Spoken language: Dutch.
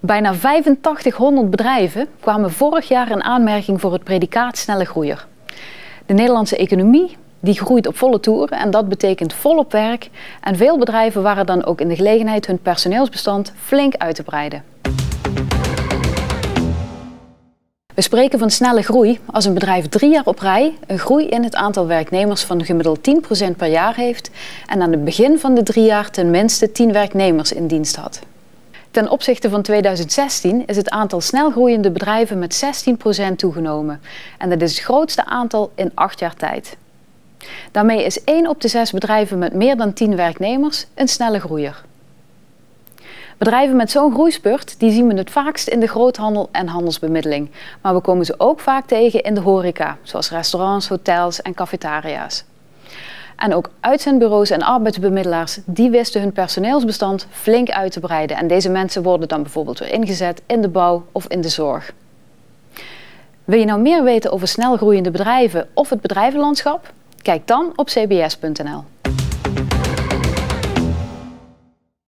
Bijna 8500 bedrijven kwamen vorig jaar in aanmerking voor het predicaat snelle groeier. De Nederlandse economie die groeit op volle toeren en dat betekent volop werk. En veel bedrijven waren dan ook in de gelegenheid hun personeelsbestand flink uit te breiden. We spreken van snelle groei als een bedrijf 3 jaar op rij een groei in het aantal werknemers van gemiddeld 10% per jaar heeft en aan het begin van de 3 jaar ten minste 10 werknemers in dienst had. Ten opzichte van 2016 is het aantal snel groeiende bedrijven met 16% toegenomen en dat is het grootste aantal in 8 jaar tijd. Daarmee is 1 op de 6 bedrijven met meer dan 10 werknemers een snelle groeier. Bedrijven met zo'n groeispurt die zien we het vaakst in de groothandel en handelsbemiddeling. Maar we komen ze ook vaak tegen in de horeca, zoals restaurants, hotels en cafetaria's. En ook uitzendbureaus en arbeidsbemiddelaars die wisten hun personeelsbestand flink uit te breiden. En deze mensen worden dan bijvoorbeeld weer ingezet in de bouw of in de zorg. Wil je nou meer weten over snelgroeiende bedrijven of het bedrijvenlandschap? Kijk dan op cbs.nl.